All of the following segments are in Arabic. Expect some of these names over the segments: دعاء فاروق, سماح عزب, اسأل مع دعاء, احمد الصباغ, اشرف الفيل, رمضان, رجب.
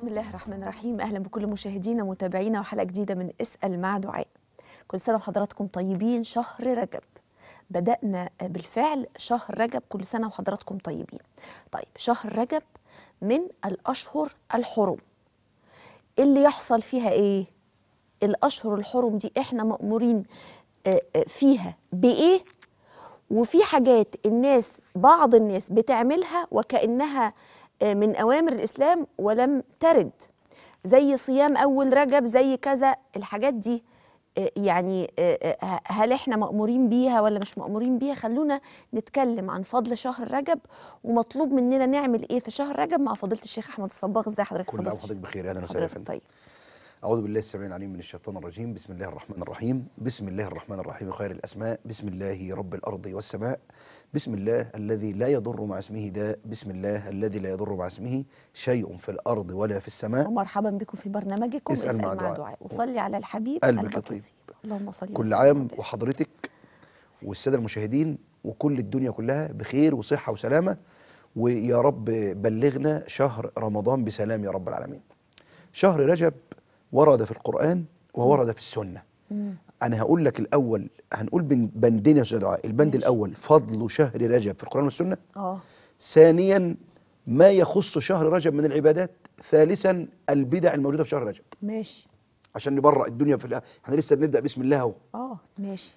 بسم الله الرحمن الرحيم. أهلا بكل مشاهدينا متابعينا وحلقة جديدة من اسأل مع دعاء. كل سنة وحضراتكم طيبين. شهر رجب بدأنا بالفعل، شهر رجب كل سنة وحضراتكم طيبين. طيب، شهر رجب من الأشهر الحرم اللي يحصل فيها إيه؟ الأشهر الحرم دي إحنا مأمورين فيها بإيه؟ وفي حاجات الناس، بعض الناس بتعملها وكأنها من أوامر الإسلام ولم ترد، زي صيام أول رجب، زي كذا. الحاجات دي يعني هل إحنا مأمورين بيها ولا مش مأمورين بيها؟ خلونا نتكلم عن فضل شهر رجب ومطلوب مننا نعمل إيه في شهر رجب مع فضيلة الشيخ أحمد الصباغ. إزي حضرتك؟ كل عام وحضرتك بخير. أهلا وسهلا فندم. طيب، أعوذ بالله السميع العليم من الشيطان الرجيم. بسم الله الرحمن الرحيم. بسم الله الرحمن الرحيم، خير الأسماء، بسم الله رب الأرض والسماء، بسم الله الذي لا يضر مع اسمه داء، بسم الله الذي لا يضر مع اسمه شيء في الأرض ولا في السماء. ومرحبا بكم في برنامجكم اسأل مع دعاء، وصلي على الحبيب قلبك طيب. اللهم صل. كل عام وحضرتك والسادة المشاهدين وكل الدنيا كلها بخير وصحة وسلامة، ويا رب بلغنا شهر رمضان بسلام يا رب العالمين. شهر رجب ورد في القرآن وورد في السنة. أنا هقول لك الأول، هنقول بندين يا أستاذ دعاء. البند الأول فضل شهر رجب في القرآن والسنة. ثانيا ما يخص شهر رجب من العبادات. ثالثا البدع الموجودة في شهر رجب. ماشي، عشان نبرأ الدنيا في احنا لسه بنبدأ بسم الله اهو. ماشي.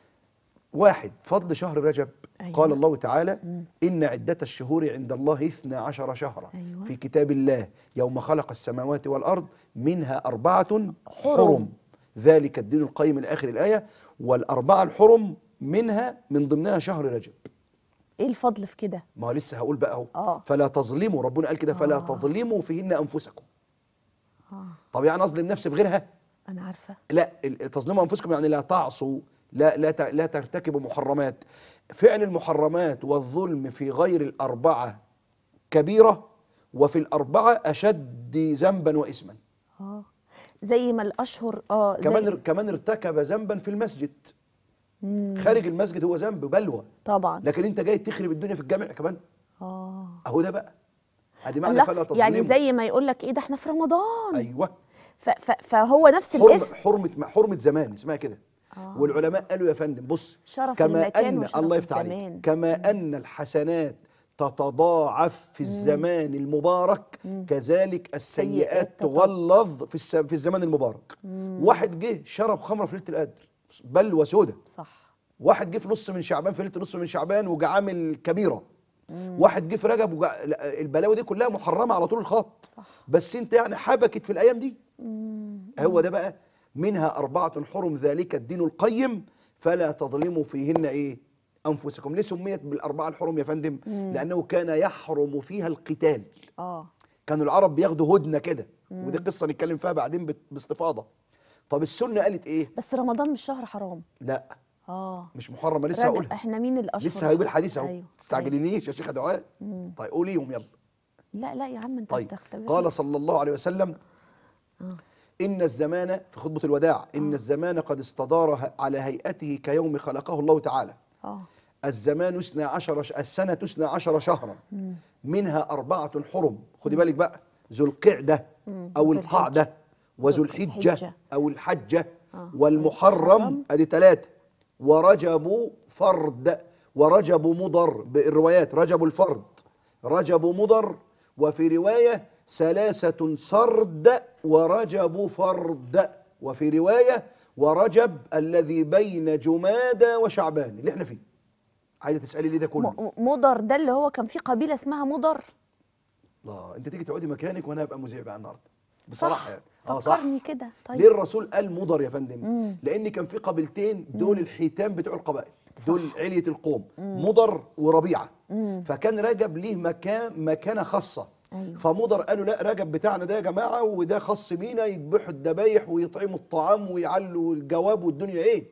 واحد، فضل شهر رجب. أيوة. قال الله تعالى إن عدة الشهور عند الله 12 شهرا. أيوة. في كتاب الله يوم خلق السماوات والأرض منها 4 حرم ذلك الدين القيم إلى آخر الآية. والأربعة الحرم منها من ضمنها شهر رجب. إيه الفضل في كده؟ ما هو لسه هقول بقى أهو. فلا تظلموا، ربنا قال كده فلا تظلموا فيهن أنفسكم. طب يعني أظلم نفسي بغيرها؟ أنا عارفة. لا، تظلموا أنفسكم يعني لا تعصوا، لا ترتكبوا محرمات. فعل المحرمات والظلم في غير الأربعة كبيرة، وفي الأربعة أشد ذنبا وإثما. زي ما الأشهر كمان ارتكب ذنبا في المسجد. خارج المسجد هو ذنب بلوى طبعا، لكن أنت جاي تخرب الدنيا في الجامع كمان. أهو ده بقى، أدي معنى فلا تظلموا. يعني زي ما يقول لك إيه ده إحنا في رمضان. أيوه، فهو نفس الاسم، حرمة زمان اسمها كده. والعلماء قالوا يا فندم بص، كما أن الله يفتح عليك، كما أن الحسنات تتضاعف في الزمان المبارك، كذلك السيئات تغلظ في الزمان المبارك. واحد جه شرب خمرة في ليلة القدر، بلوى سودة. صح. واحد جه في نص من شعبان، في ليلة نص من شعبان، وجعامل كبيرة. واحد جه في رجب البلاوي دي كلها محرمة على طول الخط. صح. بس أنت يعني حبكت في الأيام دي. هو ده بقى، منها 4 حرم ذلك الدين القيم فلا تظلموا فيهن ايه؟ انفسكم. ليه سميت بالاربعه الحرم يا فندم؟ لانه كان يحرم فيها القتال. كانوا العرب بياخدوا هدنه كده، ودي قصه نتكلم فيها بعدين باستفاضه. طب السنه قالت ايه؟ بس رمضان مش شهر حرام. لا، مش محرم. لسه هقولها. احنا مين الاشهر؟ لسه هجيب الحديث اهو. أيوه. تستعجلينيش يا شيخ دعاء. طيب قوليهم يلا. لا يا عم انت. طيب قال صلى الله عليه وسلم إن الزمان، في خطبة الوداع، إن الزمان قد استدار على هيئته كيوم خلقه الله تعالى. الزمان 12 السنة 12 شهرا، منها 4 حرم. خدي بالك بقى، ذو القعدة أو القعدة، وذو الحجة أو الحجة، والمحرم، أدي 3، ورجب فرد، ورجب مضر بالروايات، رجب الفرد، رجب مضر، وفي رواية 3 سرد ورجب فرد، وفي رواية ورجب الذي بين جمادى وشعبان اللي احنا فيه. عايزة تسألي ليه ده كله؟ مضر ده اللي هو كان فيه قبيلة اسمها مضر. لا، انت تيجي تقعدي مكانك وانا هبقى مذيع بقى النهارده بصراحة. صح يعني. صح كده. طيب ليه الرسول قال مضر يا فندم؟ لأن كان في قبيلتين دول الحيتان بتوع القبائل. صح. دول علية القوم، مضر وربيعة. فكان رجب ليه مكانة خاصة. أيوة. فمضر قالوا لا، رجب بتاعنا ده يا جماعه، وده خاص بينا، يذبحوا الذبايح ويطعموا الطعام ويعلوا الجواب والدنيا ايه.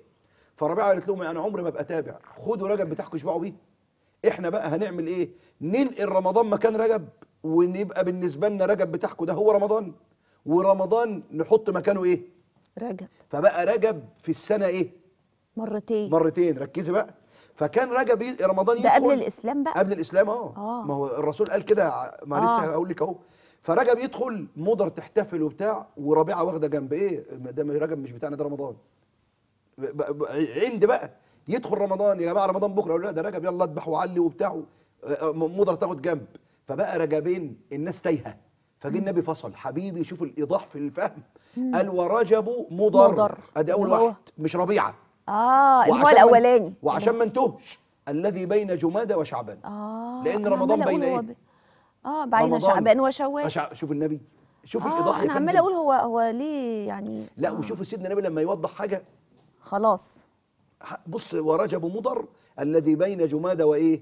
فربيعه قالت لهم انا عمري ما ابقى تابع، خدوا رجب بتاعكم اشبعوا بيه. احنا بقى هنعمل ايه؟ ننقل رمضان مكان رجب، ونبقى بالنسبه لنا رجب بتاعكم ده هو رمضان، ورمضان نحط مكانه ايه؟ رجب. فبقى رجب في السنه ايه؟ مرتين. ركزي بقى. فكان رجب رمضان يدخل ده قبل الاسلام بقى. قبل الاسلام. ما هو الرسول قال كده. ما لسه هقول لك اهو. فرجب يدخل مضر تحتفل وبتاع، وربيعه واخده جنب ايه؟ ده رجب مش بتاعنا، ده رمضان. عند بقى يدخل رمضان يا جماعه رمضان بكره، يقول لا ده رجب يلا اذبح وعلي وبتاع، مضر تاخد جنب. فبقى رجبين الناس تايهه، فجه النبي فصل. حبيبي شوف الايضاح في الفهم، قال ورجب مضر، ادي اول واحد مش ربيعه. اللي هو الاولاني، وعشان ما انتهش الذي بين جمادى وشعبان. لان رمضان بين ايه؟ بين شعبان وشوال. شوف النبي، شوف الايضاح يا فندم. انا عمال اقول هو ليه يعني؟ لا وشوف سيدنا النبي لما يوضح حاجه خلاص. بص، ورجب مضر الذي بين جمادى وايه؟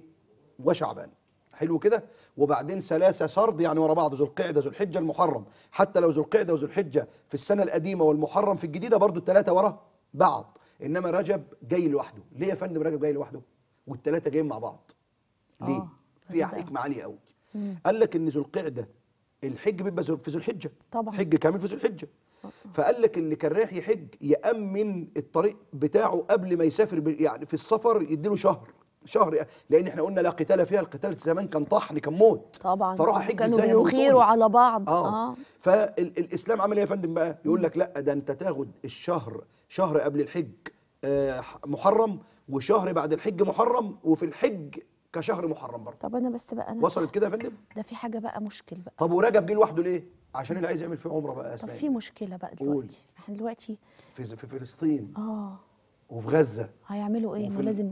وشعبان. حلو كده. وبعدين ثلاثه سرد يعني ورا بعض، ذو القعده ذو الحجه المحرم، حتى لو ذو القعده وذو الحجه في السنه القديمه والمحرم في الجديده برضو الثلاثه ورا بعض. انما رجب جاي لوحده. ليه يا فندم رجب جاي لوحده والثلاثه جايين مع بعض؟ ليه؟ فيها حكمه عاليه قوي. قال لك ان ذو القعده الحج بيبقى في ذو الحجه طبعا، حج كامل في ذو الحجه. فقال لك اللي كان رايح يحج يامن الطريق بتاعه قبل ما يسافر، يعني في السفر يديله شهر، لان احنا قلنا لا قتال فيها. القتال زمان كان طحن، كان موت طبعا، فروح احج كانوا بيغيروا على بعض. فالاسلام عمل ايه يا فندم بقى؟ يقول لك لا ده انت تاخد الشهر، شهر قبل الحج محرم، وشهر بعد الحج محرم، وفي الحج كشهر محرم برضه. طب انا بس بقى، انا وصلت كده يا فندم؟ ده في حاجه بقى مشكل بقى. طب ورجب جه لوحده ليه؟ عشان اللي عايز يعمل فيه عمره بقى. طب في مشكله بقى دلوقتي، احنا دلوقتي في فلسطين وفي غزه، هيعملوا ايه؟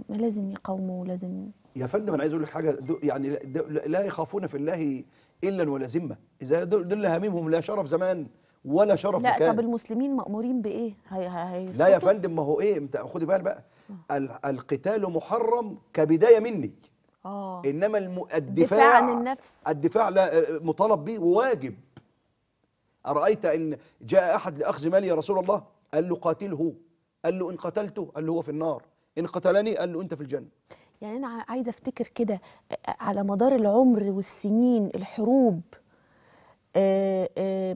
لازم يقاوموا، لازم يا فندم. انا عايز اقول لك حاجه، يعني لا يخافون في الله الا ولا ذمه، اذا دول هممهم لا شرف زمان ولا شرف مكان. لا طب المسلمين مأمورين بايه؟ لا يا فندم، ما هو ايه، خدي بالك بقى، القتال محرم كبدايه مني، انما الدفاع عن النفس، الدفاع مطالب به وواجب. أرأيت إن جاء أحد لأخذ مالي يا رسول الله، قال له قاتله، قال له إن قتلته قال له هو في النار، إن قتلني قال له أنت في الجنة. يعني أنا عايزة أفتكر كده على مدار العمر والسنين الحروب،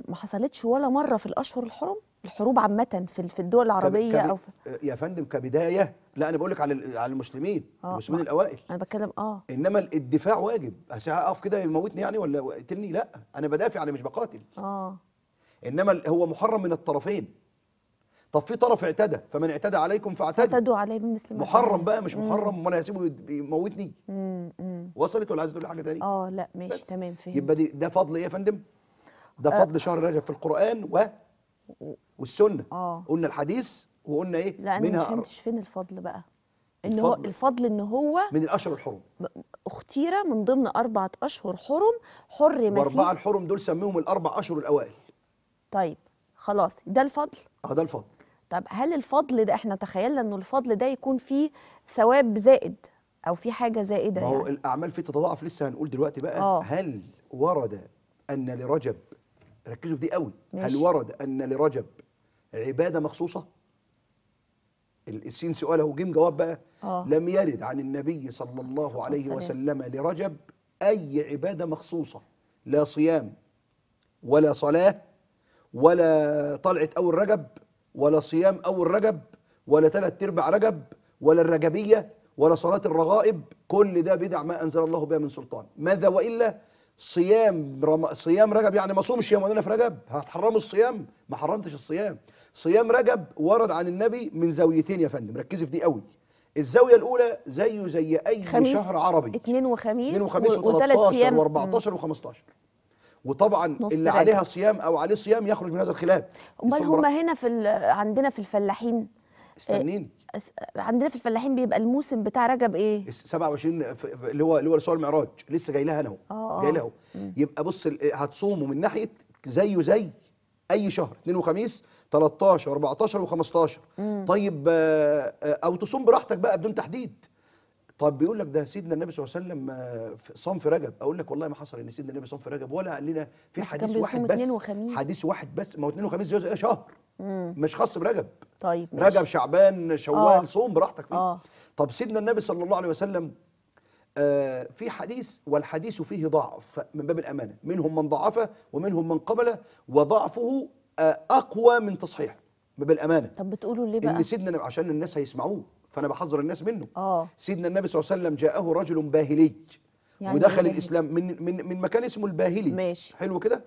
ما حصلتش ولا مرة في الأشهر الحرم، الحروب عامة في الدول العربية أو يا فندم كبداية. لا أنا بقول لك على المسلمين، المسلمين الأوائل أنا بتكلم. إنما الدفاع واجب. أقف كده يموتني يعني ولا يقتلني؟ لا أنا بدافع، أنا مش بقاتل. انما هو محرم من الطرفين. طب في طرف اعتدى، فمن اعتدى عليكم فاعتدوا عليه بمثل ما محرم بقى، مش محرم وانا هسيبه يموتني. وصلت ولا عايز تقول حاجه تاني؟ لا ماشي تمام، فهمت. يبقى ده فضل ايه يا فندم؟ ده فضل شهر رجب في القرآن والسنه. قلنا الحديث وقلنا ايه منها. لا انا ما فهمتش فين الفضل بقى، ان هو الفضل ان هو من الاشهر الحرم، اختيره من ضمن 4 أشهر حرم، حر ما فيه. واربعه الحرم دول سميهم ال4 أشهر الاوائل. طيب خلاص، ده الفضل. ده الفضل. طب هل الفضل ده احنا تخيلنا انه الفضل ده يكون فيه ثواب زائد او في حاجه زائده؟ ما هو يعني الاعمال فيه تتضاعف، لسه هنقول دلوقتي بقى. هل ورد ان لرجب، ركزوا في دي قوي، هل ورد ان لرجب عباده مخصوصه؟ السين سؤال وجيم جواب بقى. لم يرد عن النبي صلى الله عليه وسلم لرجب اي عباده مخصوصه، لا صيام ولا صلاه ولا طلعة أول رجب ولا صيام أول رجب ولا 3/4 رجب ولا الرجبية ولا صلاة الرغائب. كل ده بدع ما أنزل الله بها من سلطان. ماذا وإلا صيام رجب، يعني ما صومش يا مولانا في رجب، هتحرموا الصيام؟ ما حرمتش الصيام. صيام رجب ورد عن النبي من زاويتين يا فندم، ركزي في دي قوي. الزاوية الأولى زي أي شهر عربي، 2 وخميس و13 و14 و15، وطبعا اللي عليها صيام او عليه صيام يخرج من هذا الخلاف. امال هم هنا عندنا في الفلاحين، استنيني، عندنا في الفلاحين بيبقى الموسم بتاع رجب ايه؟ 27 اللي هو سؤال المعراج، لسه جاي لها انا اهو، جاي لها اهو. يبقى بص، هتصوموا من ناحيه زي اي شهر، 2 وخميس 13 14 و15. طيب او تصوم براحتك بقى بدون تحديد. طب بيقول لك ده سيدنا النبي صلى الله عليه وسلم صام في رجب، اقول لك والله ما حصل ان سيدنا النبي صام في رجب، ولا قال لنا في حديث واحد بس. حديث واحد بس، ما هو 2 وخميس جزء ايه شهر، مش خاص برجب. طيب ماشي. رجب شعبان شوال صوم براحتك فيه. طب سيدنا النبي صلى الله عليه وسلم في حديث، والحديث فيه ضعف من باب الامانه، منهم من ضعفه ومنهم من قبله، وضعفه اقوى من تصحيحه من باب الامانه. طب بتقولوا ليه بقى؟ ان سيدنا، عشان الناس هيسمعوه، فأنا بحذر الناس منه. سيدنا النبي صلى الله عليه وسلم جاءه رجل باهلي يعني ودخل الاسلام من مكان اسمه الباهلي. ماشي. حلو كده.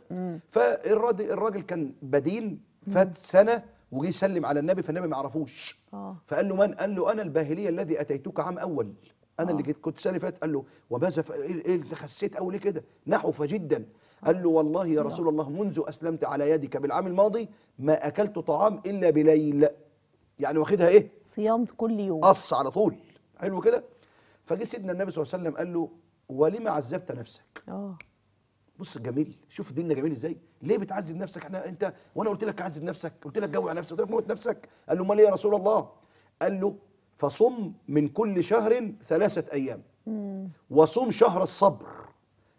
فالراجل كان بدين، فات سنه وجي يسلم على النبي، فالنبي ما عرفوش. فقال له من؟ قال له انا الباهلي الذي اتيتك عام اول، انا اللي كنت السنه اللي فاتت. قال له وماذا ايه انت خسيت قوي ليه كده؟ نحوف جدا. قال له والله يا رسول الله منذ اسلمت على يدك بالعام الماضي ما اكلت طعام الا بليل، يعني واخدها ايه؟ صيام كل يوم، قص على طول. حلو كده. فجه سيدنا النبي صلى الله عليه وسلم قال له ولما عذبت نفسك؟ بص جميل، شوف ديننا جميل ازاي، ليه بتعذب نفسك؟ احنا انت وانا قلت لك عذب نفسك، قلت لك جوع نفسك، قلت لك موت نفسك. قال له امال ايه يا رسول الله؟ قال له فصم من كل شهر 3 ايام وصوم شهر الصبر.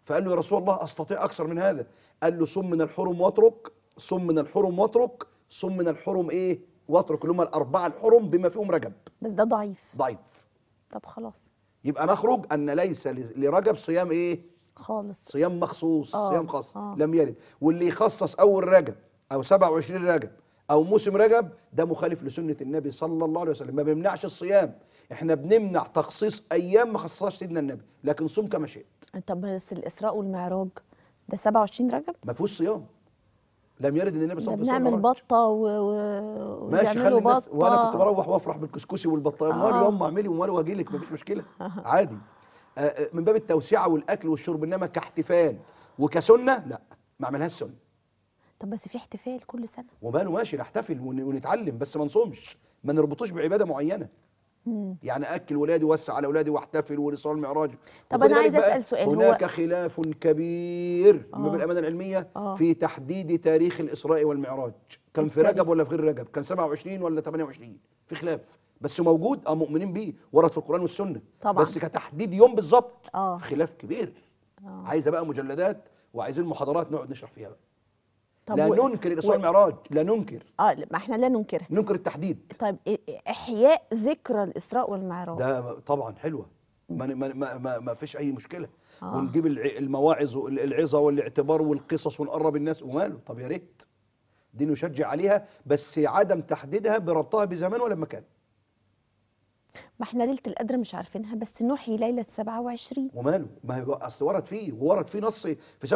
فقال له يا رسول الله استطيع اكثر من هذا. قال له صم من الحرم واترك، صم من الحرم واترك، صم من الحرم ايه واترك، اللي هم الاربعه الحرم بما فيهم رجب. بس ده ضعيف. طب خلاص يبقى نخرج ان ليس لرجب صيام ايه خالص، صيام مخصوص، صيام خاص لم يرد. واللي يخصص اول رجب او 27 رجب او موسم رجب ده مخالف لسنه النبي صلى الله عليه وسلم. ما بنمنعش الصيام، احنا بنمنع تخصيص ايام ما خصصهاش سيدنا النبي، لكن صوم كما شئت. طب بس الاسراء والمعراج ده 27 رجب ما فيهوش صيام، لم يرد ان النبي صلى الله عليه وسلم. بنعمل بطه ماشي، خلي الناس، وانا كنت بروح وافرح بالكسكسي والبطايه، امال يوم اعملي ومال واجي لك مفيش مشكله عادي، من باب التوسعه والاكل والشرب، انما كاحتفال وكسنه لا، ما اعملهاش سنه. طب بس في احتفال كل سنه وماله، ماشي نحتفل ونتعلم، بس ما نصومش، ما نربطوش بعباده معينه. يعني اكل ولادي ووسع على ولادي واحتفل ونصلي المعراج. طب انا عايز اسال سؤال، هناك خلاف كبير ما بين الامانه العلميه في تحديد تاريخ الاسراء والمعراج، كان في رجب ولا في غير رجب، كان 27 ولا 28، في خلاف بس موجود، مؤمنين بيه، ورد في القران والسنه طبعا، بس كتحديد يوم بالظبط في خلاف كبير. عايزه بقى مجلدات وعايزين محاضرات نقعد نشرح فيها بقى. لا ننكر الاسراء والمعراج، لا ننكر ما احنا لا ننكرها، ننكر التحديد. طيب احياء ذكرى الاسراء والمعراج ده طبعا حلوه، ما فيش اي مشكله، ونجيب المواعظ والعظه والاعتبار والقصص ونقرب الناس وماله. طب يا ريت دي نشجع عليها، بس عدم تحديدها بربطها بزمان ولا بمكان. ما احنا ليله القدر مش عارفينها، بس نحيي ليله 27 وماله، ما هو اصل ورد فيه نص في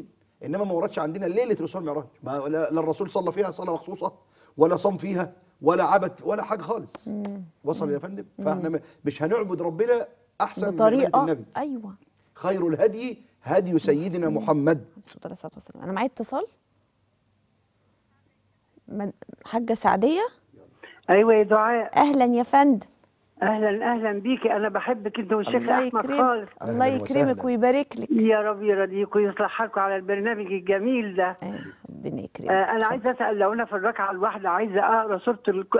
27، انما ما وردش عندنا ليله الرسول والمعراج، لا الرسول صلى فيها صلاه مخصوصه ولا صام فيها ولا عبد ولا حاجه خالص. وصل يا فندم؟ فاحنا مش هنعبد ربنا احسن بطريقه من النبي. ايوه، خير الهدي هدي سيدنا محمد صلى الله عليه وسلم. انا معايا اتصال، حاجه سعديه. ايوه يا دعاء، اهلا يا فندم. اهلا بيكي، انا بحبك انت والشيخ احمد خالص. الله يكرمك ويبارك لك يا رب، يرضيك ويصلح حالكم على البرنامج الجميل ده. ربنا يكرمك. انا عايزه اسال، لو انا في الركعه الواحده عايزه اقرا سوره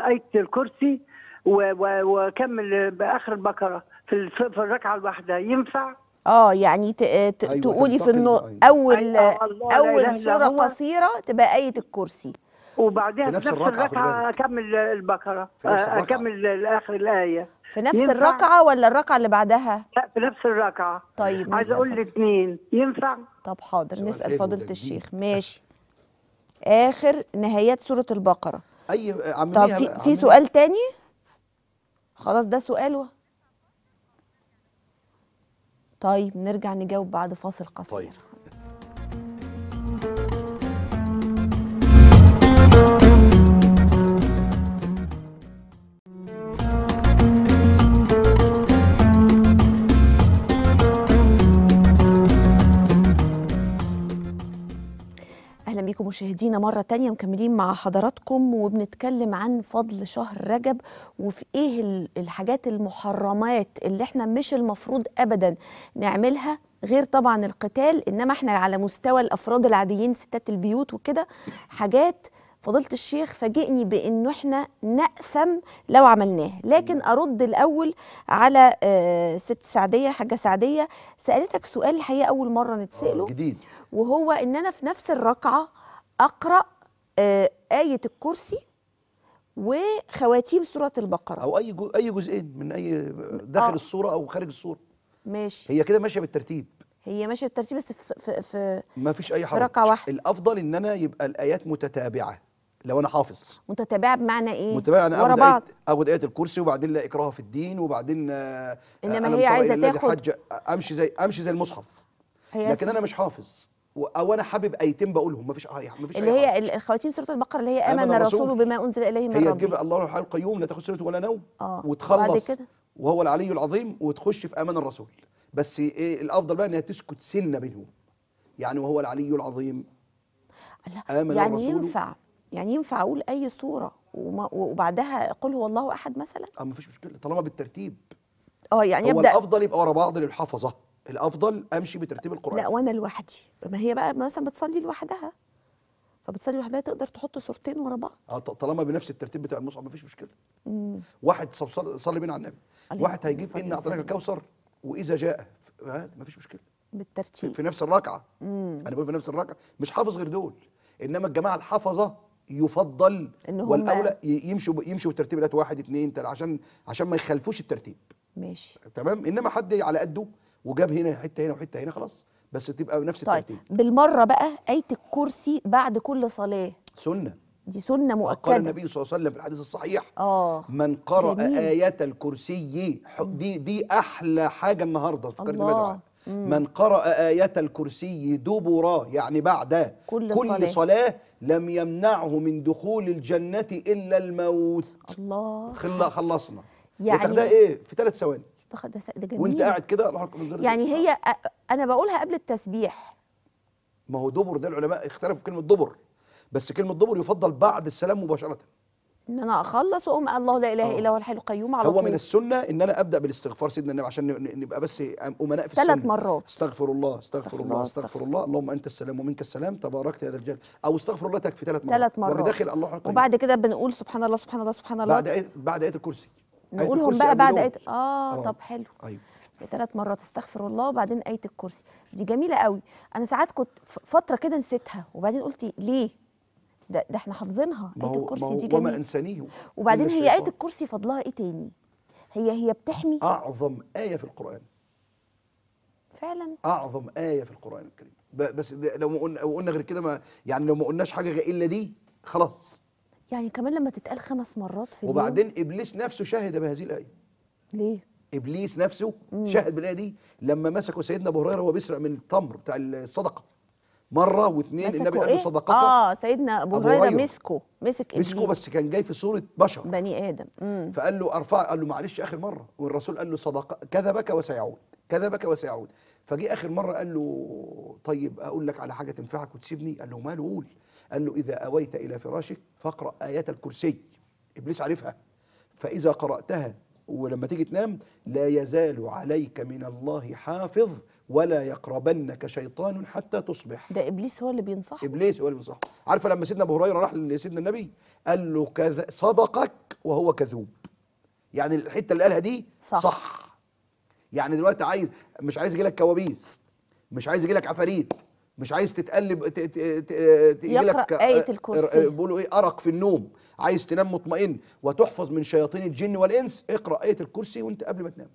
ايه الكرسي واكمل باخر البقره في الركعه الواحده، ينفع؟ يعني تقولي في اول سوره قصيره تبقى ايه الكرسي، وبعدها في نفس الركعة أكمل البقرة، أكمل آخر الآية في نفس الركعة، ولا الركعة اللي بعدها؟ لا، في نفس الركعة. طيب عايز أقول الاثنين، ينفع؟ طب حاضر، نسأل فضيلة الشيخ. ماشي، آخر نهايات سورة البقرة. طب في سؤال تاني؟ خلاص ده سؤاله. طيب نرجع نجاوب بعد فاصل قصير. طيب. بيكم مشاهدينا مرة تانية، مكملين مع حضراتكم وبنتكلم عن فضل شهر رجب، وفي ايه الحاجات المحرمات اللي احنا مش المفروض ابدا نعملها، غير طبعا القتال، انما احنا على مستوى الافراد العاديين ستات البيوت وكده. حاجات فضيلة الشيخ فاجئني بانه احنا نأثم لو عملناها، لكن ارد الاول على ست سعدية، حاجة سعدية، سألتك سؤال الحقيقة اول مرة نتسأله جديد، وهو ان انا في نفس الركعة اقرأ آية الكرسي وخواتيم سورة البقرة، او اي جزئين من اي داخل السورة او خارج السورة. ماشي، هي كده ماشية بالترتيب، هي ماشيه بالترتيب، بس في ما فيش اي حرج. الافضل ان انا يبقى الايات متتابعه، لو انا حافظ. متتابعه بمعنى ايه؟ متتابعه انا اخد ايه الكرسي وبعدين لا اكراه في الدين وبعدين انما هي عايزه تاخد امشي زي المصحف. لكن انا مش حافظ او انا حابب ايتين بقولهم مفيش اللي هي الخواتيم سوره البقره اللي هي امن الرسول بما انزل اليه من ربه. هي تجيب الله الحي القيوم لا تاخذ سنه ولا نوم وتخلص وهو العلي العظيم وتخش في امان الرسول. بس ايه الافضل بقى انها تسكت سنه بينهم. يعني وهو العلي العظيم امن يعني الرسول يعني ينفع اقول اي سوره وبعدها قل هو الله احد مثلا؟ مفيش مشكله طالما بالترتيب. يعني يبدا هو الافضل يبقى ورا بعض للحفظه. الافضل امشي بترتيب القران. لا وانا لوحدي. ما هي بقى مثلا بتصلي لوحدها تقدر تحط صورتين ورا بعض طالما بنفس الترتيب بتاع المصحف مفيش مشكله. واحد صلي بينا على النبي، واحد هيجيب ان اعطيناك الكوثر واذا جاء مفيش مشكله بالترتيب في نفس الركعه. انا بقول في نفس الركعه مش حافظ غير دول، انما الجماعه الحفظه يفضل والاولى يمشوا بالترتيب ده 1 2 3 عشان ما يخالفوش الترتيب. ماشي تمام. انما حد على قده وجاب هنا حته هنا وحته هنا خلاص، بس تبقى بنفس الترتيب. طيب بالمره بقى آية الكرسي بعد كل صلاه سنه، دي سنه مؤكده. قال النبي صلى الله عليه وسلم في الحديث الصحيح من قرأ آية الكرسي دي احلى حاجه النهارده فكرني بدعاء. من قرأ آية الكرسي دبرا يعني بعد كل صلاة لم يمنعه من دخول الجنة إلا الموت. الله خلصنا يعني بتاخدها إيه في 3 ثواني. ده جميل وأنت قاعد كده يعني دي. هي أنا بقولها قبل التسبيح. ما هو دبر ده العلماء اختلفوا كلمة دبر، بس كلمة دبر يفضل بعد السلام مباشرة. ان انا اخلص واقوم الله لا اله الا هو الحي القيوم على طول. هو من السنه ان انا ابدا بالاستغفار سيدنا النبي عشان نبقى بس امناء في السنه 3 مرات. استغفر الله استغفر الله استغفر الله اللهم انت السلام ومنك السلام تباركت يا ذا الجلال، او استغفر الله تكفي 3 مرات. 3 مرات وداخل الله القيوم. وبعد كده بنقول سبحان الله سبحان الله سبحان الله بعد ايه الكرسي نقولهم بقى بعد ايه. طب حلو. ايوه 3 مرات استغفر الله وبعدين ايه الكرسي. دي جميله قوي. انا ساعات كنت فتره كده نسيتها وبعدين قلت ليه ده احنا حافظينها. آية الكرسي دي جميلة وما انسانيه. وبعدين هي آية الكرسي فضلها ايه تاني؟ هي بتحمي. اعظم آية في القرآن فعلا، اعظم آية في القرآن الكريم. بس لو قلنا غير كده ما يعني لو ما قلناش حاجة غير الا دي خلاص. يعني كمان لما تتقال 5 مرات في اليوم. وبعدين ابليس نفسه شهد بهذه الآية. ليه؟ ابليس نفسه شهد بالآية دي لما مسكوا سيدنا ابو هريرة وهو بيسرق من التمر بتاع الصدقة. مرة و2 النبي قال له صدقتك. سيدنا ابو هريرة مسكه بس كان جاي في صورة بشر بني ادم. فقال له ارفع، قال له معلش اخر مرة، والرسول قال له صدق كذبك وسيعود كذبك وسيعود. فجي اخر مرة قال له طيب اقول لك على حاجة تنفعك وتسيبني؟ قال له ماله قول. قال له اذا اويت الى فراشك فاقرأ آية الكرسي. ابليس عارفها، فاذا قرأتها ولما تيجي تنام لا يزال عليك من الله حافظ ولا يقربنك شيطان حتى تصبح. ده ابليس هو اللي بينصحه. ابليس هو اللي بينصحه. عارفه لما سيدنا ابو هريره راح لسيدنا النبي قال له صدقك وهو كذوب. يعني الحته اللي قالها دي صح. يعني دلوقتي مش عايز يجي لك كوابيس، مش عايز يجي لك عفاريت، مش عايز تتقلب يجيلك آية الكرسي. بيقولوا ايه ارق في النوم، عايز تنام مطمئن وتحفظ من شياطين الجن والانس، اقرا آية الكرسي وانت قبل ما تنام.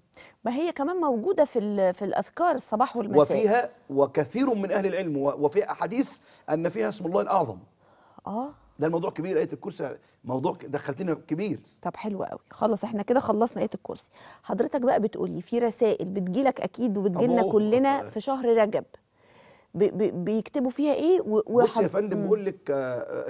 ما هي كمان موجوده في الاذكار الصباح والمساء. وفيها وكثير من اهل العلم وفي احاديث ان فيها اسم الله الاعظم. ده الموضوع كبير. آية الكرسي موضوع دخلتنا كبير. طب حلو قوي. خلاص احنا كده خلصنا آية الكرسي. حضرتك بقى بتقولي في رسائل بتجيلك اكيد وبتجيلنا كلنا في شهر رجب بيكتبوا فيها ايه؟ بص يا فندم بقول لك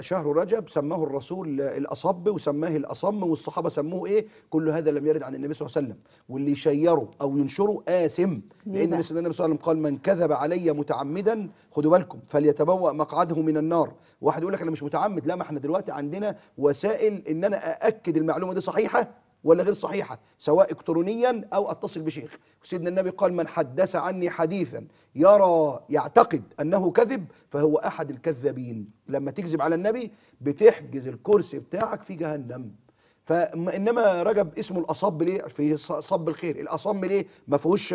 شهر رجب سماه الرسول الاصب وسماه الاصم والصحابه سموه ايه؟ كل هذا لم يرد عن النبي صلى الله عليه وسلم، واللي يشيره او ينشره آثم، لان سيدنا النبي صلى الله عليه وسلم قال من كذب علي متعمدا خدوا بالكم فليتبوأ مقعده من النار. واحد يقول لك انا مش متعمد، لا ما احنا دلوقتي عندنا وسائل ان انا ااكد المعلومه دي صحيحه ولا غير صحيحة، سواء إلكترونيا أو أتصل بشيخ. سيدنا النبي قال من حدث عني حديثا يرى يعتقد أنه كذب فهو أحد الكذابين. لما تكذب على النبي بتحجز الكرسي بتاعك في جهنم. فإنما رجب اسمه الأصب ليه؟ في صب الخير. الأصم ليه؟ ما فيهوش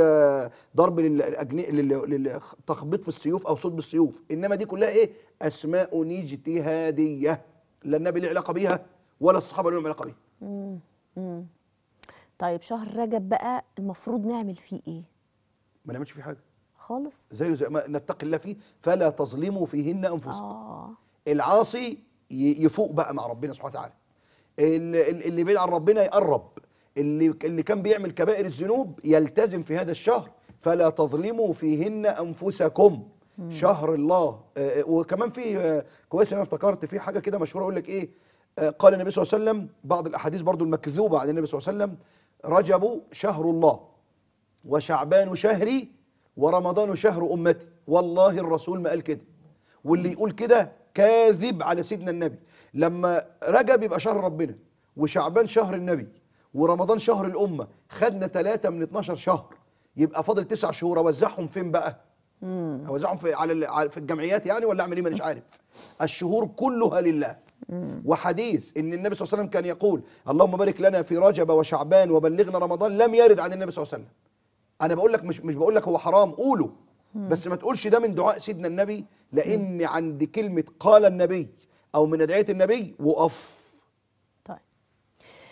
ضرب للتخبيط في السيوف أو صد بالسيوف، إنما دي كلها إيه؟ أسماء اجتهادية، لا النبي له علاقة بيها ولا الصحابة لهم علاقة بيها. طيب شهر رجب بقى المفروض نعمل فيه ايه؟ ما نعملش فيه حاجه خالص، زي ما نتقي الله فيه فلا تظلموا فيهن انفسكم. العاصي يفوق بقى مع ربنا سبحانه وتعالى. اللي بعيد عن ربنا يقرب، اللي كان بيعمل كبائر الذنوب يلتزم في هذا الشهر، فلا تظلموا فيهن انفسكم، شهر الله. وكمان في كويس انا افتكرت في حاجه كده مشهوره اقول لك ايه، قال النبي صلى الله عليه وسلم بعض الاحاديث برضو المكذوبه عن النبي صلى الله عليه وسلم: رجب شهر الله، وشعبان شهري، ورمضان شهر امتي. والله الرسول ما قال كده، واللي يقول كده كاذب على سيدنا النبي. لما رجب يبقى شهر ربنا، وشعبان شهر النبي، ورمضان شهر الامه، خدنا 3 من 12 شهر، يبقى فاضل 9 شهور. اوزعهم فين بقى؟ اوزعهم في على في الجمعيات يعني، ولا اعمل ايه؟ مانيش عارف. الشهور كلها لله. وحديث ان النبي صلى الله عليه وسلم كان يقول: اللهم بارك لنا في رجب وشعبان وبلغنا رمضان، لم يرد عن النبي صلى الله عليه وسلم. انا بقول لك مش بقول لك هو حرام، قوله، بس ما تقولش ده من دعاء سيدنا النبي، لان عند كلمه قال النبي او من ادعيه النبي وقف. طيب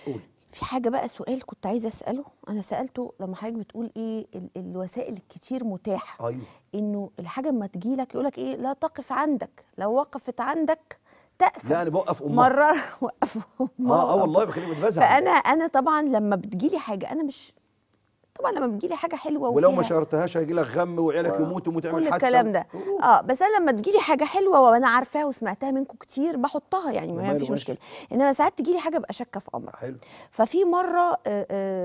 قول. في حاجه بقى، سؤال كنت عايزه اساله، انا سالته لما حضرتك بتقول ايه الوسائل الكتير متاحه. أيوه. انه الحاجه اما تجي لك يقول لك ايه، لا تقف عندك، لو وقفت عندك تأسف. لا انا بوقف امها مرة، وقف امها. والله بكلمك بزهق. فانا طبعا لما بتجيلي حاجه، انا مش طبعا لما بتجيلي حاجه حلوه ولو ما شارتهاش هيجيلك غم وعيالك يموتوا وتعمل حادثه كل الكلام ده. بس انا لما تجيلي حاجه حلوه وانا عارفاها وسمعتها منكم كتير بحطها، يعني ما فيش مشكله. انما ساعات تجيلي حاجه ابقى شاكه في امرها. حلو. ففي مره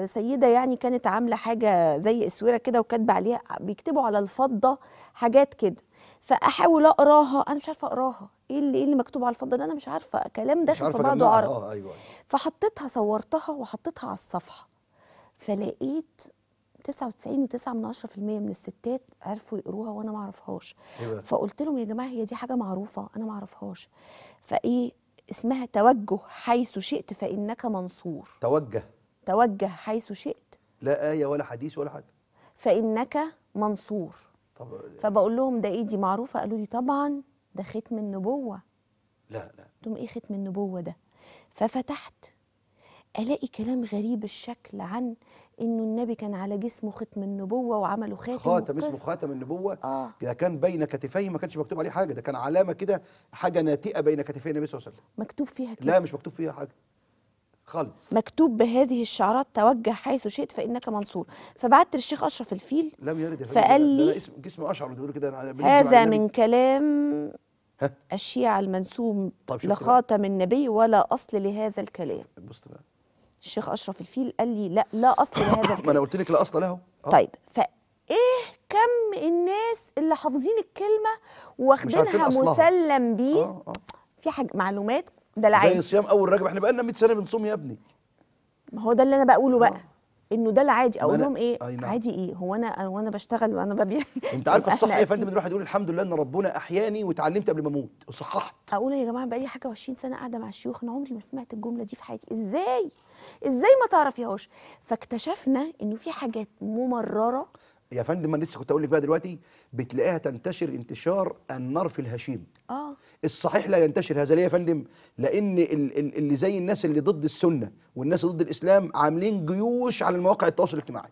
سيده يعني كانت عامله حاجه زي اسوره كده وكاتبه عليها، بيكتبوا على الفضه حاجات كده، فاحاول اقراها، انا مش عارفه اقراها، ايه اللي مكتوب على الفضه ده، انا مش عارفه، كلام داخل في بعضه عربي. أيوة. فحطيتها، صورتها وحطيتها على الصفحه، فلقيت 99.9% من الستات عرفوا يقروها وانا ما اعرفهاش. فقلت لهم: يا جماعه هي دي حاجه معروفه، انا ما اعرفهاش. فايه اسمها؟ توجه حيث شئت فانك منصور. توجه حيث شئت، لا ايه ولا حديث ولا حاجه، فانك منصور. طب فبقول لهم: ده ايه دي معروفه؟ قالوا لي: طبعا ده ختم النبوه. لا قلت لهم: ايه ختم النبوه ده؟ ففتحت الاقي كلام غريب الشكل عن انه النبي كان على جسمه ختم النبوه وعمله خاتم اسمه خاتم النبوه. ده كان بين كتفيه، ما كانش مكتوب عليه حاجه، ده كان علامه كده، حاجه ناتئه بين كتفي النبي صلى الله عليه وسلم، مكتوب فيها كده. لا مش مكتوب فيها حاجه خالص، مكتوب بهذه الشعارات: توجه حيث شئت فانك منصور. فبعت للشيخ اشرف الفيل، لم يرد يا فندم. فقال لي: جسم اشعر بيقول كده، هذا من كلام الشيعة المنسوب لخاتم النبي، ولا اصل لهذا الكلام. بص بقى، الشيخ اشرف الفيل قال لي: لا اصل لهذا الكلام. ما انا قلت لك لا اصل له. طيب فايه كم الناس اللي حافظين الكلمه واخدينها مسلم بيه؟ في حاجه معلومات ده لعيب زي صيام اول رجب، احنا بقالنا 100 سنه بنصوم يا ابني. ما هو ده اللي انا بقوله بقى، انه ده العادي. اقول لهم ايه؟ عادي ايه؟ هو انا بشتغل وانا ببيع؟ انت عارف الصح ايه يا فندم؟ الواحد يقول الحمد لله ان ربنا احياني واتعلمت قبل ما اموت وصححت. اقول يا جماعه بقى لي حاجه 20 سنه قاعده مع الشيوخ، انا عمري ما سمعت الجمله دي في حياتي، ازاي ما تعرفيهاش؟ فاكتشفنا انه في حاجات ممرره يا فندم. انا لسه كنت اقول لك بقى دلوقتي، بتلاقيها تنتشر انتشار النار في الهشيم. الصحيح لا ينتشر هذا. ليه يا فندم؟ لان اللي زي الناس اللي ضد السنه والناس ضد الاسلام عاملين جيوش على المواقع التواصل الاجتماعي،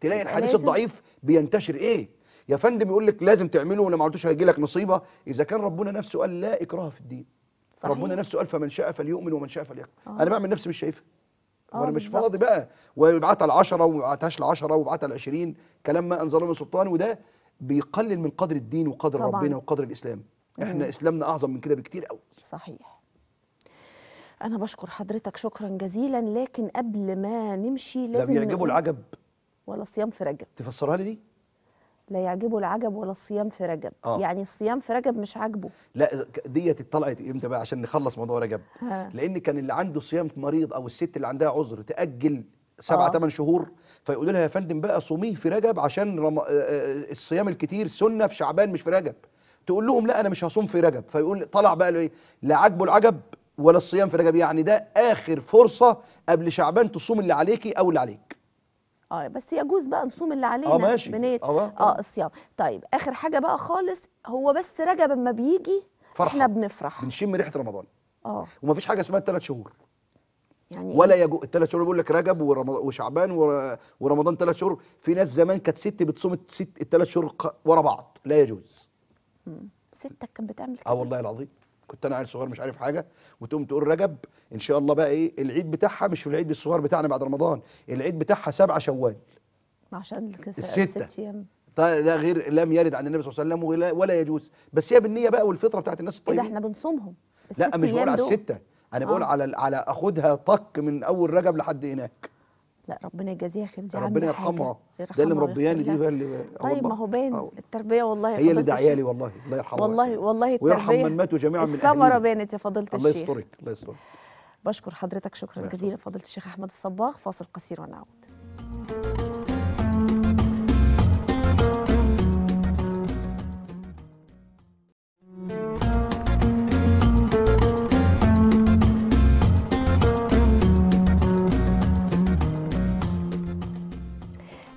تلاقي الحديث الضعيف بينتشر. ايه يا فندم؟ يقول لك لازم تعمله، ولو ما عملتوش هيجي لك مصيبه. اذا كان ربنا نفسه قال لا اكراه في الدين. صحيح. ربنا نفسه قال: فمن شاء فليؤمن ومن شاء فليكفر. انا بعمل نفسي مش شايفها، وانا مش فاضي بقى، ويبعتها ل10 وما بعتهاش ل10 وبعتها ل20، كلام ما انزله من سلطان. وده بيقلل من قدر الدين وقدر طبعًا. ربنا وقدر الاسلام. احنا اسلامنا اعظم من كده بكتير قوي. صحيح. انا بشكر حضرتك شكرا جزيلا، لكن قبل ما نمشي لازم لا يعجبه العجب ولا الصيام في رجب. تفسرها لي دي؟ لا يعجبه العجب ولا الصيام في رجب. يعني الصيام في رجب مش عاجبه. لا ديت اتطلعت امتى بقى عشان نخلص موضوع رجب؟ لان كان اللي عنده صيام مريض او الست اللي عندها عذر تاجل 7-8 شهور، فيقولوا لها: يا فندم بقى صوميه في رجب عشان الصيام الكتير سنه في شعبان مش في رجب. تقول لهم: لا انا مش هصوم في رجب. فيقول طلع بقى ايه؟ لا عاجبه العجب ولا الصيام في رجب، يعني ده اخر فرصه قبل شعبان تصوم اللي عليكي او اللي عليك. بس يجوز بقى نصوم اللي علينا. ماشي. بنات الصيام. طيب اخر حاجه بقى خالص، هو بس رجب اما بيجي فرحة. احنا بنفرح، بنشم ريحه رمضان. ومفيش حاجه اسمها ال3 شهور يعني، ولا يجوز ال3 شهور. بيقول لك رجب وشعبان ورمضان 3 شهور. في ناس زمان كانت ست بتصوم ال3 شهور ورا بعض، لا يجوز. ستك كانت بتعمل كده. والله العظيم. كنت انا عيل صغير مش عارف حاجه، وتقوم تقول رجب ان شاء الله بقى ايه العيد بتاعها، مش في العيد الصغير بتاعنا بعد رمضان، العيد بتاعها 7 شوال عشان ال6 ايام. طيب ده غير لم يرد عن النبي صلى الله عليه وسلم ولا يجوز، بس هي بالنيه بقى والفطره بتاعت الناس الطيبه. ده احنا بنصومهم. لا مش بقول على ال6، انا بقول على اخدها طق من اول رجب لحد هناك. لا ربنا يجازيها خير، دي ربنا يرحمها، ده اللي مربياني دي بقى اللي. طيب ما هو باين التربيه والله، هي اللي داعيه لي والله، الله يرحمها والله والله التربيه، ويرحم من ماتوا جميعا من اهلنا، الثمره بانت يا فضيله الشيخ. الله يسترك الله يسترك. بشكر حضرتك شكرا جزيلا فضيله الشيخ احمد الصباغ. فاصل قصير ونعود.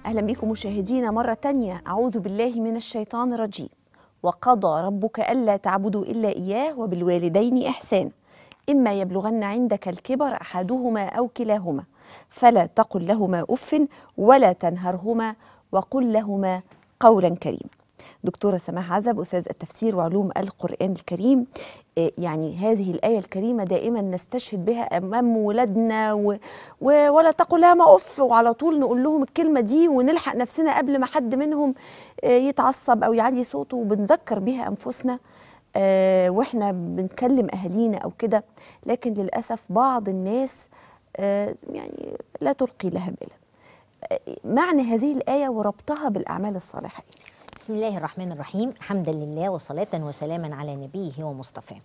أهلا بكم مشاهدينا مرة تانية. أعوذ بالله من الشيطان الرجيم. وقضى ربك ألا تعبدوا إلا إياه وبالوالدين إحسانا إما يبلغن عندك الكبر أحدهما أو كلاهما فلا تقل لهما أف ولا تنهرهما وقل لهما قولا كريما. دكتورة سماح عزب أستاذ التفسير وعلوم القرآن الكريم، يعني هذه الآية الكريمة دائما نستشهد بها أمام ولادنا ولا تقل لها ما أف، وعلى طول نقول لهم الكلمة دي ونلحق نفسنا قبل ما حد منهم يتعصب أو يعلي صوته، وبنذكر بها أنفسنا وإحنا بنكلم أهالينا أو كده. لكن للأسف بعض الناس يعني لا تلقي لها بالا. معنى هذه الآية وربطها بالأعمال الصالحة. بسم الله الرحمن الرحيم، حمدا لله وصلاة وسلاما على نبيه ومصطفاه.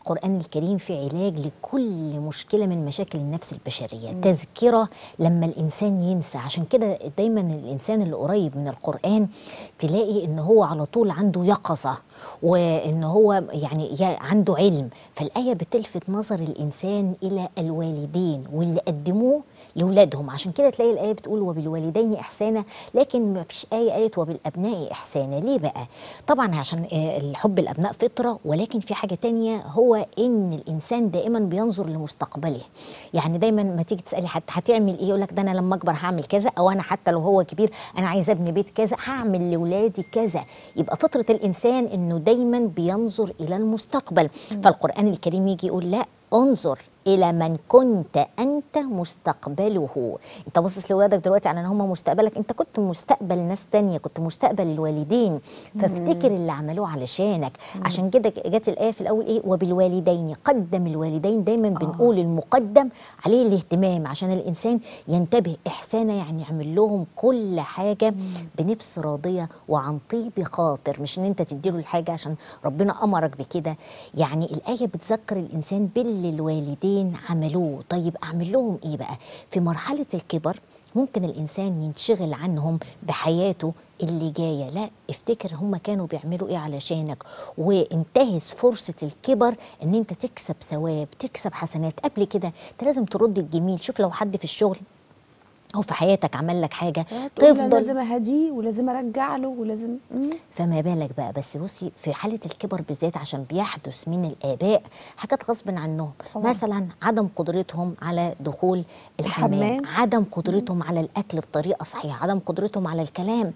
القرآن الكريم في علاج لكل مشكلة من مشاكل النفس البشرية، تذكرة لما الإنسان ينسى. عشان كده دايما الإنسان اللي قريب من القرآن تلاقي إن هو على طول عنده يقظة، وإن هو يعني عنده علم. فالآية بتلفت نظر الإنسان إلى الوالدين واللي قدموه لولادهم. عشان كده تلاقي الآية بتقول وبالوالدين إحسانا، لكن ما فيش آية قالت وبالأبناء إحسانا. ليه بقى؟ طبعا عشان الحب الأبناء فطرة، ولكن في حاجة تانية هو إن الإنسان دائما بينظر لمستقبله. يعني دايما ما تيجي تسألي حتى هتعمل إيه، يقول لك ده أنا لما أكبر هعمل كذا، أو أنا حتى لو هو كبير أنا عايز أبني بيت كذا، هعمل لولادي كذا. يبقى فطرة الإنسان إنه دايما بينظر إلى المستقبل. فالقرآن الكريم يجي يقول لا، انظر إلى من كنت أنت مستقبله. أنت بصص لولادك دلوقتي على أن هم مستقبلك، أنت كنت مستقبل ناس تانية، كنت مستقبل الوالدين، فافتكر اللي عملوه علشانك. عشان كده جت الآية في الأول إيه وبالوالدين. قدم الوالدين، دايما بنقول المقدم عليه الاهتمام عشان الإنسان ينتبه. إحسانا يعني اعمل لهم كل حاجة بنفس راضية وعن طيب خاطر، مش إن أنت تديله الحاجة عشان ربنا أمرك بكده. يعني الآية بتذكر الإنسان باللي الوالدين عملوه. طيب أعمل لهم إيه بقى؟ في مرحلة الكبر ممكن الإنسان ينشغل عنهم بحياته اللي جاية، لا افتكر هم كانوا بيعملوا إيه علشانك، وانتهز فرصة الكبر إن أنت تكسب ثواب، تكسب حسنات. قبل كده أنت لازم ترد الجميل. شوف لو حد في الشغل أو في حياتك عمل لك حاجة تفضل لازم أهديه ولازم أرجع له ولازم فما بالك بقى. بس بصي في حالة الكبر بالذات، عشان بيحدث من الآباء حاجات غصب عنهم، مثلا عدم قدرتهم على دخول الحمام، عدم قدرتهم على الأكل بطريقة صحيحة، عدم قدرتهم على الكلام،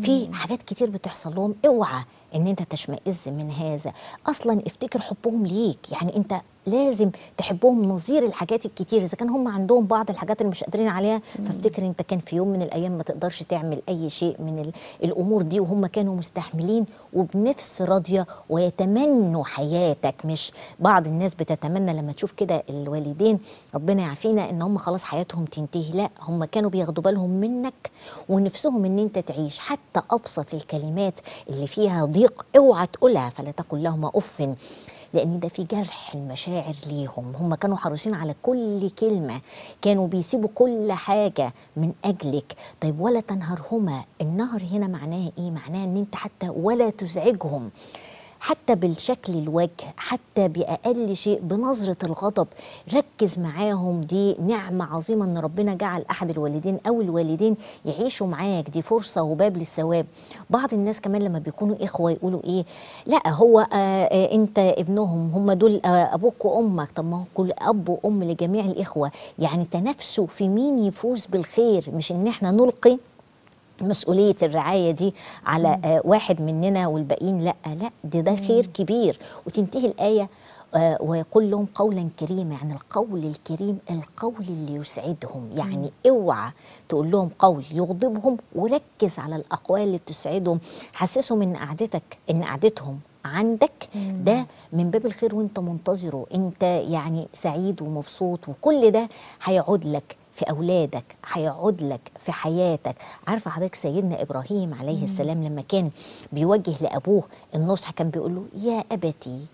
في حاجات كتير بتحصل لهم. اوعى إن أنت تشمئز من هذا. أصلا افتكر حبهم ليك، يعني أنت لازم تحبهم نظير الحاجات الكتير. إذا كان هم عندهم بعض الحاجات اللي مش قادرين عليها، فافتكر أنت كان في يوم من الأيام ما تقدرش تعمل أي شيء من الأمور دي، وهم كانوا مستحملين وبنفس راضية ويتمنوا حياتك. مش بعض الناس بتتمنى لما تشوف كده الوالدين ربنا يعافينا إن هم خلاص حياتهم تنتهي، لا هم كانوا بياخدوا بالهم منك ونفسهم إن أنت تعيش. حتى أبسط الكلمات اللي فيها ضيق اوعى تقولها، فلا تقل لهما أف، لأن ده في جرح المشاعر ليهم. هم كانوا حريصين على كل كلمة، كانوا بيسيبوا كل حاجة من أجلك. طيب ولا تنهرهما، النهر هنا معناه إيه؟ معناه إن أنت حتى ولا تزعجهم، حتى بالشكل الوجه، حتى بأقل شيء بنظرة الغضب، ركز معاهم. دي نعمة عظيمة إن ربنا جعل أحد الوالدين أو الوالدين يعيشوا معاك، دي فرصة وباب للثواب. بعض الناس كمان لما بيكونوا إخوة يقولوا إيه، لا هو أنت ابنهم، هم دول أبوك وأمك. طب ما هو كل أب وأم لجميع الإخوة، يعني تنافسوا في مين يفوز بالخير، مش إن إحنا نلقي مسؤولية الرعاية دي على واحد مننا والباقيين لأ، لأ ده خير كبير. وتنتهي الآية ويقول لهم قولا كريما، يعني القول الكريم، القول اللي يسعدهم. يعني اوعى تقول لهم قول يغضبهم، وركز على الأقوال اللي تسعدهم. حسسهم ان قعدتك، ان قعدتهم عندك ده من باب الخير، وانت منتظره، انت يعني سعيد ومبسوط، وكل ده هيعود لك في أولادك، هيعود لك في حياتك. عارفة حضرتك سيدنا إبراهيم عليه السلام لما كان بيوجه لأبوه النصح كان بيقول له يا أبتي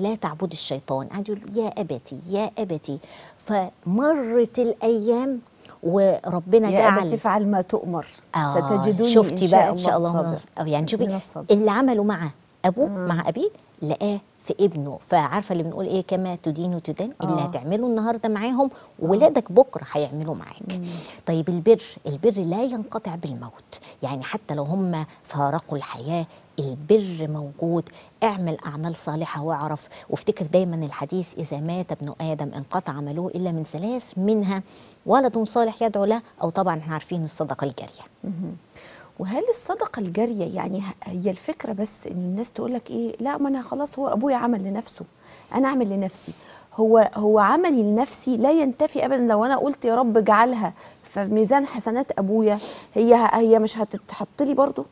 لا تعبد الشيطان، قعد يقول له يا أبتي يا أبتي. فمرت الأيام وربنا جعل يا أبتي فعل ما تؤمر ستجدوني شفتي بقى إن شاء الله. يعني شوفي اللي عمله مع أبوه مع أبيه لقاه في ابنه. فعارفه اللي بنقول ايه، كما تدين تدان، اللي هتعمله النهارده معاهم ولادك بكره هيعملوا معاك. طيب البر، البر لا ينقطع بالموت، يعني حتى لو هم فارقوا الحياه البر موجود. اعمل اعمال صالحه واعرف، وافتكر دايما الحديث اذا مات ابن ادم انقطع عمله الا من ثلاث، منها ولد صالح يدعو له، او طبعا احنا عارفين الصدقه الجاريه. وهل الصدقة الجارية يعني هي الفكرة بس إن الناس تقولك إيه، لا ما أنا خلاص هو أبويا عمل لنفسه أنا أعمل لنفسي، هو عملي لنفسي لا ينتفي أبدا. لو أنا قلت يا رب اجعلها في ميزان حسنات أبويا، هي مش هتتحط لي برضه؟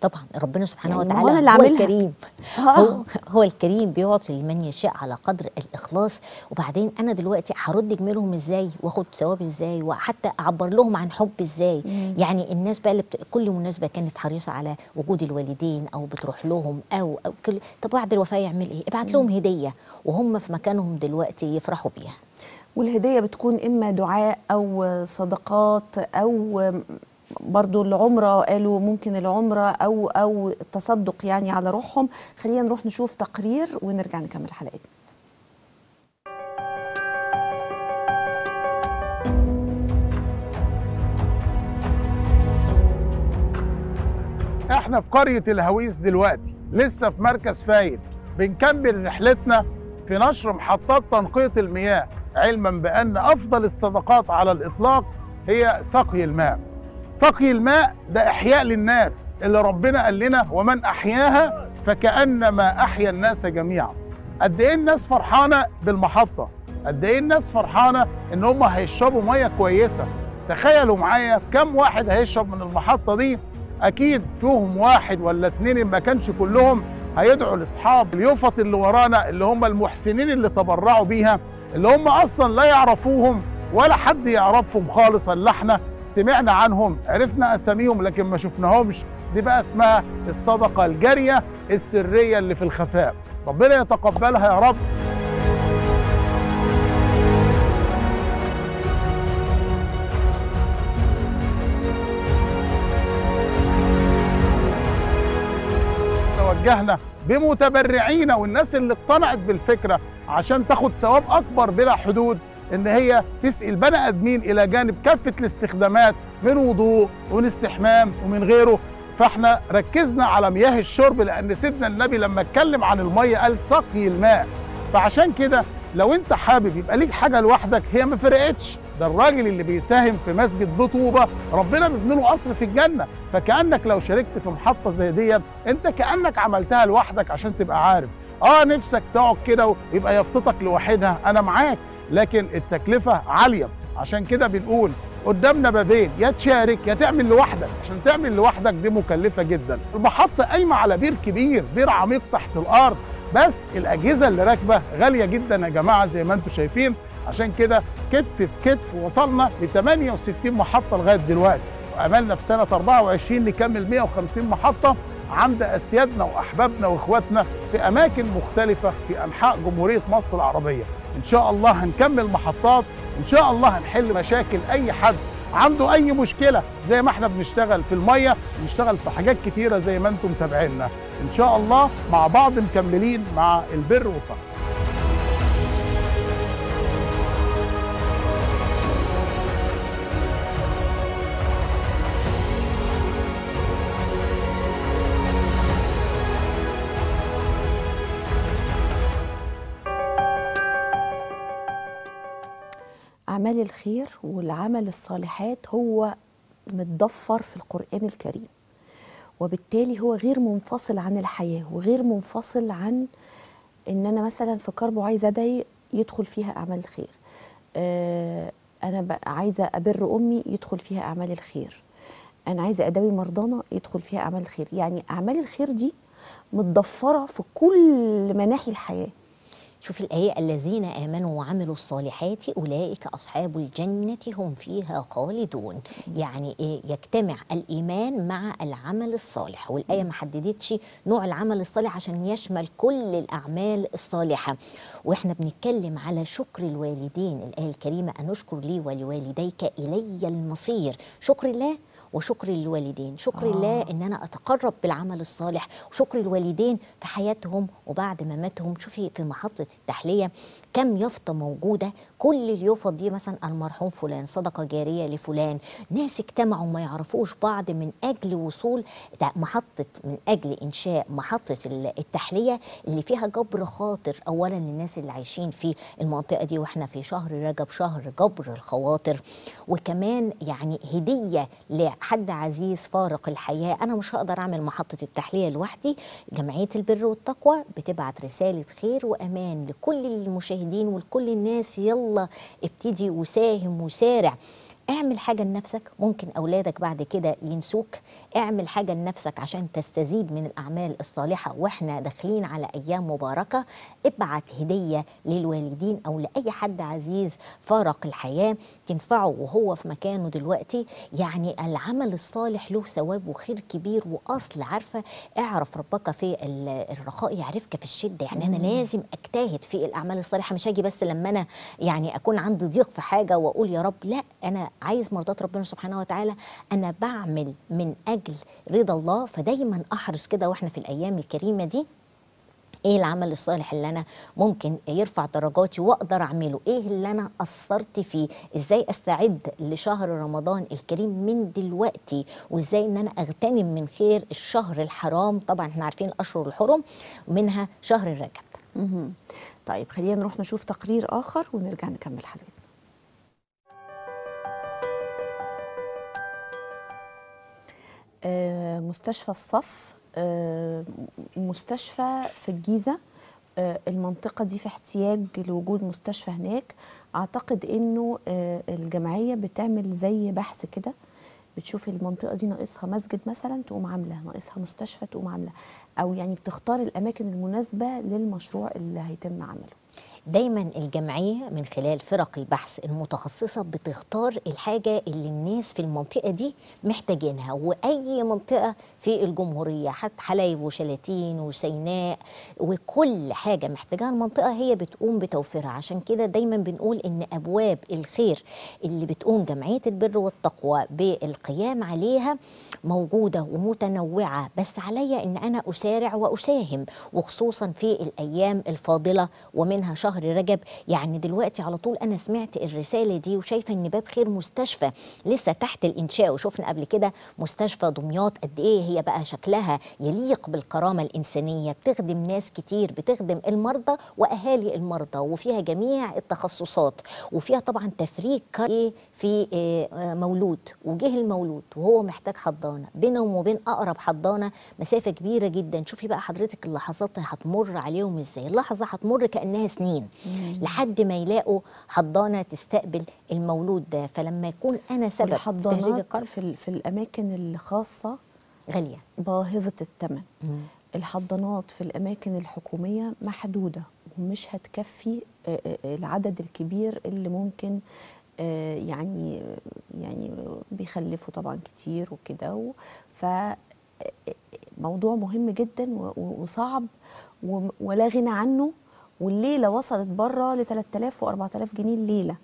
طبعا ربنا سبحانه يعني وتعالى هو الكريم، هو الكريم بيعطي لمن يشاء على قدر الاخلاص. وبعدين انا دلوقتي هرد جميلهم ازاي، واخد ثوابي ازاي، وحتى اعبر لهم عن حب ازاي. يعني الناس بقى اللي كل مناسبه كانت حريصه على وجود الوالدين او بتروح لهم او كل، طب بعد الوفاه يعمل ايه؟ ابعت لهم هديه وهم في مكانهم دلوقتي يفرحوا بيها. والهديه بتكون اما دعاء او صدقات، او برضو العمرة، قالوا ممكن العمرة أو التصدق يعني على روحهم. خلينا نروح نشوف تقرير ونرجع نكمل حلقتنا. احنا في قرية الهويس دلوقتي، لسه في مركز فايد، بنكمل رحلتنا في نشر محطات تنقية المياه، علما بأن أفضل الصدقات على الإطلاق هي سقي الماء. سقي الماء ده إحياء للناس، اللي ربنا قال لنا ومن أحياها فكأنما أحيا الناس جميعا. قد إيه الناس فرحانة بالمحطة، قد إيه الناس فرحانة إن هم هيشربوا مية كويسة. تخيلوا معايا كم واحد هيشرب من المحطة دي، أكيد فيهم واحد ولا اتنين إن ما كانش كلهم هيدعوا لأصحاب اليوفط اللي ورانا، اللي هم المحسنين اللي تبرعوا بيها، اللي هم أصلا لا يعرفوهم ولا حد يعرفهم خالص، اللي احنا سمعنا عنهم عرفنا أساميهم لكن ما شفناهمش. دي بقى اسمها الصدقة الجارية السرية اللي في الخفاء، ربنا يتقبلها يا رب. توجهنا بمتبرعين والناس اللي اقتنعت بالفكرة عشان تاخد ثواب أكبر بلا حدود، إن هي تسقي البني آدمين إلى جانب كافة الاستخدامات من وضوء ومن استحمام ومن غيره. فإحنا ركزنا على مياه الشرب لأن سيدنا النبي لما اتكلم عن المية قال سقي الماء. فعشان كده لو أنت حابب يبقى ليك حاجة لوحدك هي ما فرقتش، ده الراجل اللي بيساهم في مسجد ذو طوبة ربنا بيبني له قصر في الجنة. فكأنك لو شاركت في محطة زي ديت أنت كأنك عملتها لوحدك، عشان تبقى عارف نفسك تقعد كده ويبقى يافطتك لوحدها، أنا معاك، لكن التكلفة عالية. عشان كده بنقول قدامنا بابين، يا تشارك يا تعمل لوحدك. عشان تعمل لوحدك دي مكلفة جدا. المحطة قايمة على بير كبير، بير عميق تحت الأرض، بس الأجهزة اللي راكبة غالية جدا يا جماعة زي ما انتم شايفين. عشان كده كتف في كتف وصلنا ل 68 محطة لغاية دلوقتي، وأملنا في سنة 24 نكمل 150 محطة عند أسيادنا وأحبابنا وإخواتنا في أماكن مختلفة في أنحاء جمهورية مصر العربية. إن شاء الله هنكمل محطات، إن شاء الله هنحل مشاكل أي حد عنده أي مشكلة، زي ما احنا بنشتغل في المية بنشتغل في حاجات كتيرة زي ما انتم متابعينا. إن شاء الله مع بعض مكملين مع البر والتقوى. أعمال الخير والعمل الصالحات هو متضفر في القرآن الكريم، وبالتالي هو غير منفصل عن الحياة وغير منفصل عن إن أنا مثلا في كرب وعايزة أضايق يدخل فيها أعمال الخير، أنا عايزة أبر أمي يدخل فيها أعمال الخير، أنا عايزة أداوي مرضانا يدخل فيها أعمال الخير. يعني أعمال الخير دي متضفرة في كل مناحي الحياة. شوف الآية: الذين آمنوا وعملوا الصالحات أولئك أصحاب الجنة هم فيها خالدون. يعني إيه؟ يجتمع الإيمان مع العمل الصالح، والآية ما حددتش نوع العمل الصالح عشان يشمل كل الأعمال الصالحة. وإحنا بنتكلم على شكر الوالدين، الآية الكريمة: أنشكر لي ولوالديك إلي المصير. شكر الله وشكر الوالدين، شكر الله إن أنا أتقرب بالعمل الصالح، وشكر الوالدين في حياتهم وبعد مماتهم. شوفي في محطة التحلية كم يافطة موجودة، كل اليوفط دي مثلا المرحوم فلان، صدقة جارية لفلان، ناس اجتمعوا ما يعرفوش بعض من أجل وصول محطة، من أجل إنشاء محطة التحلية اللي فيها جبر خاطر أولا للناس اللي عايشين في المنطقة دي، وإحنا في شهر رجب شهر جبر الخواطر، وكمان يعني هدية حد عزيز فارق الحياة. أنا مش هقدر أعمل محطة التحلية لوحدي، جمعية البر والتقوى بتبعت رسالة خير وأمان لكل المشاهدين ولكل الناس: يلا ابتدي وساهم وسارع، اعمل حاجة لنفسك، ممكن أولادك بعد كده ينسوك، اعمل حاجة لنفسك عشان تستزيد من الأعمال الصالحة. وإحنا داخلين على أيام مباركة، ابعت هدية للوالدين أو لأي حد عزيز فارق الحياة تنفعه وهو في مكانه دلوقتي. يعني العمل الصالح له ثواب وخير كبير وأصل. عارفة، اعرف ربك في الرخاء يعرفك في الشدة. يعني أنا لازم أجتهد في الأعمال الصالحة، مش هاجي بس لما أنا يعني أكون عندي ضيق في حاجة وأقول يا رب، لا، أنا عايز مرضات ربنا سبحانه وتعالى، أنا بعمل من أجل رضا الله. فدايما أحرص كده وإحنا في الأيام الكريمة دي: إيه العمل الصالح اللي أنا ممكن يرفع درجاتي وأقدر أعمله؟ إيه اللي أنا قصرت فيه؟ إزاي أستعد لشهر رمضان الكريم من دلوقتي؟ وإزاي إن أنا أغتنم من خير الشهر الحرام؟ طبعا إحنا عارفين أشهر الحرم منها شهر رجب. طيب خلينا نروح نشوف تقرير آخر ونرجع نكمل حلقتنا. مستشفى الصف، مستشفى في الجيزة، المنطقة دي في احتياج لوجود مستشفى هناك. أعتقد أنه الجمعية بتعمل زي بحث كده، بتشوف المنطقة دي ناقصها مسجد مثلا تقوم عاملة، ناقصها مستشفى تقوم عاملة، أو يعني بتختار الأماكن المناسبة للمشروع اللي هيتم عمله. دايما الجمعية من خلال فرق البحث المتخصصة بتختار الحاجة اللي الناس في المنطقة دي محتاجينها. وأي منطقة في الجمهورية، حتى حلايب وشلاتين وسيناء وكل حاجة محتاجها المنطقة، هي بتقوم بتوفيرها. عشان كده دايما بنقول إن أبواب الخير اللي بتقوم جمعية البر والتقوى بالقيام عليها موجودة ومتنوعة، بس عليا إن أنا أسارع وأساهم، وخصوصا في الأيام الفاضلة ومنها شهر رجب. يعني دلوقتي على طول أنا سمعت الرسالة دي وشايفة إن باب خير مستشفى لسه تحت الإنشاء، وشوفنا قبل كده مستشفى دمياط قد إيه هي بقى شكلها يليق بالكرامة الإنسانية، بتخدم ناس كتير، بتخدم المرضى وأهالي المرضى، وفيها جميع التخصصات، وفيها طبعا تفريج في مولود وجه المولود وهو محتاج حضانة، بينهم وبين أقرب حضانة مسافة كبيرة جدا. شوفي بقى حضرتك اللحظات هتمر عليهم إزاي، اللحظة هتمر كأنها سنين لحد ما يلاقوا حضانه تستقبل المولود ده. فلما يكون انا سبب في تهريج الكرب في الاماكن الخاصه غاليه باهظه الثمن، الحضانات في الاماكن الحكوميه محدوده ومش هتكفي العدد الكبير اللي ممكن يعني بيخلفوا طبعا كتير وكده. فموضوع مهم جدا وصعب ولا غنى عنه، والليله وصلت بره ل 3000 و 4000 جنيه الليله.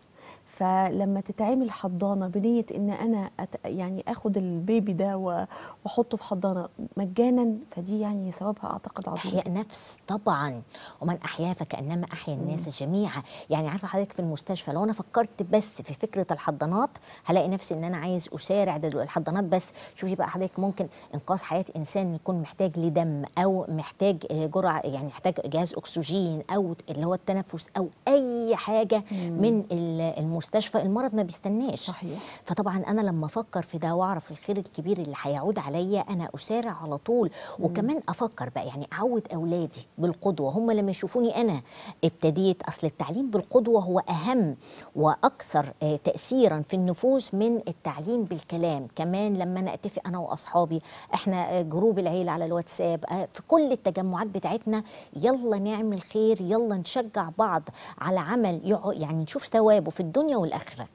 فلما تتعمل حضانه بنيه ان انا يعني اخد البيبي ده واحطه في حضانه مجانا، فدي يعني ثوابها اعتقد عظيم. احياء نفس طبعا، ومن احياها فكانما احيا الناس جميعا. يعني عارفه حضرتك في المستشفى لو انا فكرت بس في فكره الحضانات هلاقي نفسي ان انا عايز اسارع الحضانات بس. شوفي بقى حضرتك ممكن انقاذ حياه انسان يكون محتاج لدم او محتاج جرعه، يعني محتاج جهاز اكسجين او اللي هو التنفس او اي حاجه من المستشفى مستشفى المرض ما بيستناش. صحيح. فطبعا انا لما افكر في ده واعرف الخير الكبير اللي هيعود عليا انا اسارع على طول. وكمان افكر بقى يعني اعود اولادي بالقدوه، هم لما يشوفوني انا ابتديت، اصل التعليم بالقدوه هو اهم واكثر تاثيرا في النفوس من التعليم بالكلام. كمان لما انا اتفق انا واصحابي، احنا جروب العيله على الواتساب، في كل التجمعات بتاعتنا، يلا نعمل خير، يلا نشجع بعض على عمل يعني نشوف ثوابه في الدنيا والاخره.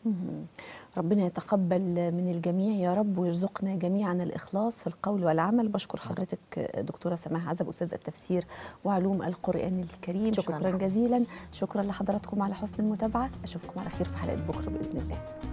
ربنا يتقبل من الجميع يا رب، ويرزقنا جميعا الإخلاص في القول والعمل. بشكر حضرتك دكتورة سماح عزب أستاذ التفسير وعلوم القرآن الكريم، شكرا جزيلا. شكرا لحضراتكم على حسن المتابعة، أشوفكم على خير في حلقة بكرة بإذن الله.